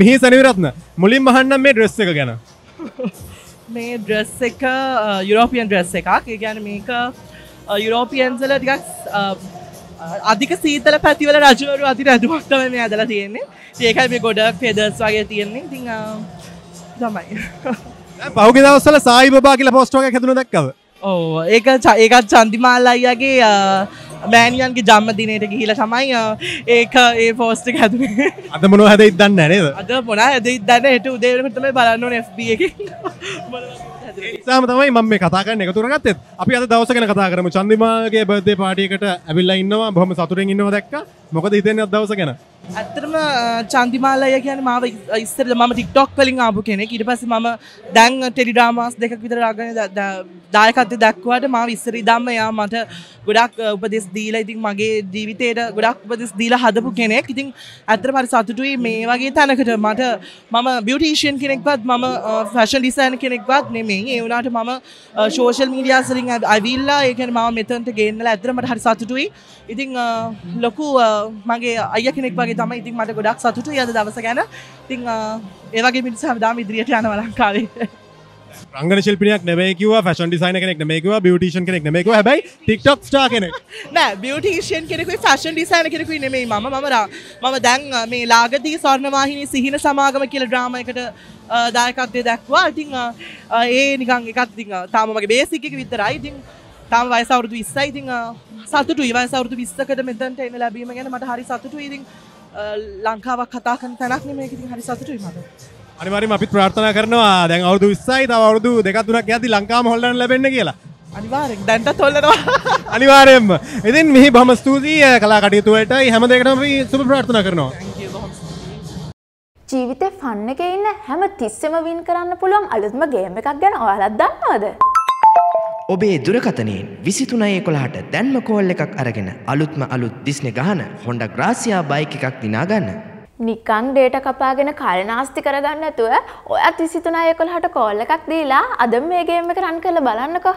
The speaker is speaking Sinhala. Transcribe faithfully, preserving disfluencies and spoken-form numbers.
मिहि सनिविरत्न මුලින් මහන්න මේ ඩ්‍රෙස් එක ගැන මේ ඩ්‍රෙස් එක යුරෝපියන් ඩ්‍රෙස් එකක් ඒ කියන්නේ මේක යුරෝපියන්ස් වල ටිකක් अधिक शीतल पैती वाला राजू अति राजभक्त में मैं अदला थी ने ये का भी गोडा फेदर्स वगैरह थी ने थिंग जमाई पाहुगे दाव साला साई बाबा के पोस्ट हो गया खेतनो तक का ओ एक एक चांदीमाल आया के मैनियन के जाम मदीने के हिला समय एक ए पोस्ट के खेतने अद मनो है इदन ने अद मनो है इदन हेट उदे तुम्हें බලන්න एफबीए के එක්සාම තමයි මම මේ කතා කරන්න එකතු කරගත්තෙත් අපි අද දවස ගැන කතා කරමු චන්දිමාගේ බර්ත්ඩේ පාටි එකට ඇවිල්ලා ඉන්නවා බොහොම සතුටින් ඉන්නවා දැක්කා මොකද හිතන්නේ අද දවස ගැන ඇත්තටම චන්දිමාල් අයියා කියන්නේ මාව ඉස්සෙල්ලා මම TikTok වලින් ආපු කෙනෙක් ඊට පස්සේ මම දැන් ටෙලි ඩ්‍රාමාස් දෙකක් විතර දායකත්වය දක්වාට මාව ඉස්සරි ඉඳන්ම එයා මට ගොඩක් උපදෙස් දීලා ඉතින් මගේ ජීවිතේට ගොඩක් උපදෙස් දීලා හදපු කෙනෙක් ඉතින් ඇත්තටම හරි සතුටුයි මේ වගේ තැනකට මට මම බියුටිෂියන් කෙනෙක්වත් මම ෆැෂන් ඩිසයිනර් කෙනෙක්වත් නෙමෙයි ඒ වුණාට මම සෝෂල් මීඩියාස් වලින් අවිල්ලා ඒ කියන්නේ මම මෙතනට ගේන්නලා ඇත්තටම මට හරි සතුටුයි. ඉතින් ලොකු මගේ අයියා කෙනෙක් වගේ තමයි. ඉතින් මට ගොඩක් සතුටුයි අද දවස ගැන. ඉතින් ඒ වගේ මිනිස්සු හැමදාම ඉදිරියට යනවා ලංකාවේ. රංගන ශිල්පිනියක් නෙමෙයි කිව්වා, ෆැෂන් ඩිසයිනර් කෙනෙක් නෙමෙයි කිව්වා, බියුටිෂියන් කෙනෙක් නෙමෙයි කිව්වා. හැබැයි TikTok ස්ටාර් කෙනෙක්. නෑ, බියුටිෂියන් කෙනෙකුයි ෆැෂන් ඩිසයිනර් කෙනෙකුයි නෙමෙයි මම. මම මම දැන් මේ ලාගදී ස්වර්ණවාහිනී සිහින සමාගම කියලා ඩ්‍රාමා එකට දායකත්වය දක්වා ඉතින් ඒ නිකන් එකක් ඉතින් තාම මගේ බේසික් එක විතරයි ඉතින් තාම වයස අවුරුදු විස්සයි ඉතින් සතුටුයි වයස අවුරුදු විස්සකට මෙතනට එන ලැබීම ගැන මට හරි සතුටුයි ඉතින් ලංකාවක් කතා කරන තැනක් නේ මේක ඉතින් හරි සතුටුයි මට අනිවාර්යයෙන්ම අපිත් ප්‍රාර්ථනා කරනවා දැන් අවුරුදු විස්සයි තව අවුරුදු දෙකක් තුනක් යද්දි ලංකාවම හොල්ලන්න ලැබෙන්න කියලා අනිවාර්යෙන් දැන්ටත් හොල්ලනවා අනිවාර්යෙන්ම ඉතින් මෙහි බොහොම ස්තුතියි කලා කටයුතු වලටයි හැම දෙයකටම අපි සුබ ප්‍රාර්ථනා කරනවා ජීවිතේ ෆන් එකේ ඉන්න හැම තිස්සෙම වින් කරන්න පුළුවන් අලුත්ම ගේම් එකක් ගැන ඔයාලත් දන්නවද? ඔබේ දුරකථනයෙන් විසි තුනයි එකොළහට දැන්ම කෝල් එකක් අරගෙන අලුත්ම අලුත් දිස්නේ ගහන Honda Gracia බයික් එකක් දිනා ගන්න. නිකන් ඩේටා කපාගෙන කාලනාස්ති කරගන්න නැතුව ඔයත් විසි තුනයි එකොළහට කෝල් එකක් දීලා අද මේ ගේම් එක රන් කරලා බලන්නකෝ.